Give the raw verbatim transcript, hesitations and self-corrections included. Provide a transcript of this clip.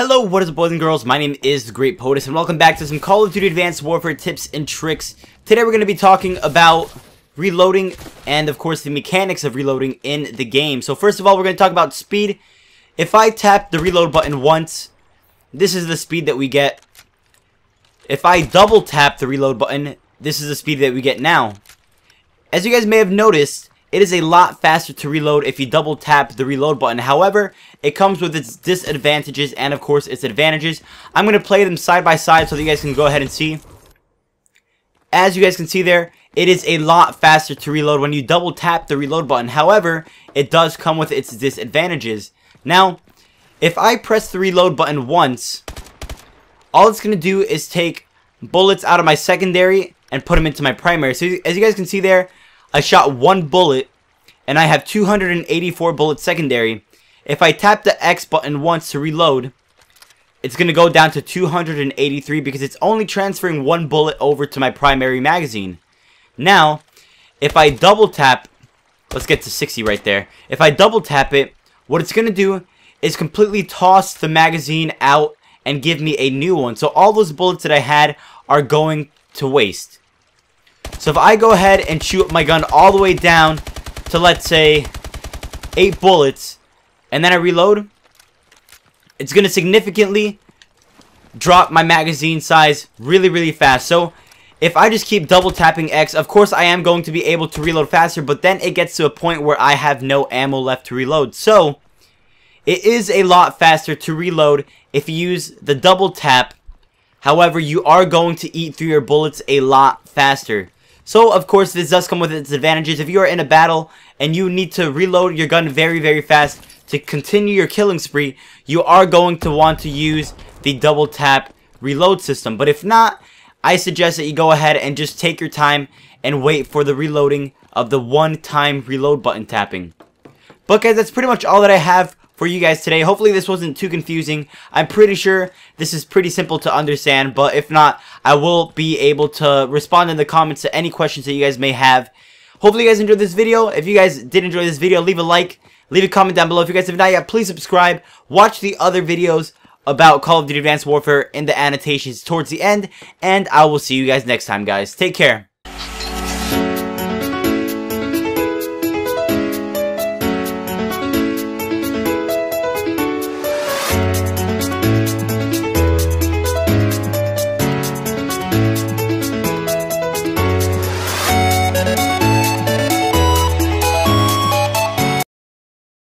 Hello, what is up, boys and girls? My name is the Great POTUS, and welcome back to some Call of Duty Advanced Warfare tips and tricks. Today we're going to be talking about reloading and, of course, the mechanics of reloading in the game. So first of all, we're going to talk about speed. If I tap the reload button once, this is the speed that we get. If I double tap the reload button, this is the speed that we get now. As you guys may have noticed, it is a lot faster to reload if you double tap the reload button. However, it comes with its disadvantages and, of course, its advantages. I'm going to play them side by side so that you guys can go ahead and see. As you guys can see there, it is a lot faster to reload when you double tap the reload button. However, it does come with its disadvantages. Now, if I press the reload button once, all it's going to do is take bullets out of my secondary and put them into my primary. So as you guys can see there, I shot one bullet, and I have two hundred eighty-four bullets secondary. If I tap the X button once to reload, it's going to go down to two hundred eighty-three because it's only transferring one bullet over to my primary magazine. Now, if I double tap, let's get to sixty right there. If I double tap it, what it's going to do is completely toss the magazine out and give me a new one. So all those bullets that I had are going to waste. So if I go ahead and shoot my gun all the way down to, let's say, eight bullets, and then I reload, it's going to significantly drop my magazine size really, really fast. So if I just keep double tapping X, of course I am going to be able to reload faster, but then it gets to a point where I have no ammo left to reload. So it is a lot faster to reload if you use the double tap. However, you are going to eat through your bullets a lot faster. So, of course, this does come with its advantages. If you are in a battle and you need to reload your gun very, very fast to continue your killing spree, you are going to want to use the double tap reload system. But if not, I suggest that you go ahead and just take your time and wait for the reloading of the one-time reload button tapping. But guys, that's pretty much all that I have for you guys today. Hopefully this wasn't too confusing. I'm pretty sure this is pretty simple to understand, but if not, I will be able to respond in the comments to any questions that you guys may have. Hopefully you guys enjoyed this video. If you guys did enjoy this video, leave a like, leave a comment down below. If you guys have not yet, please subscribe. Watch the other videos about Call of Duty Advanced Warfare in the annotations towards the end, and I will see you guys next time, guys. Take care.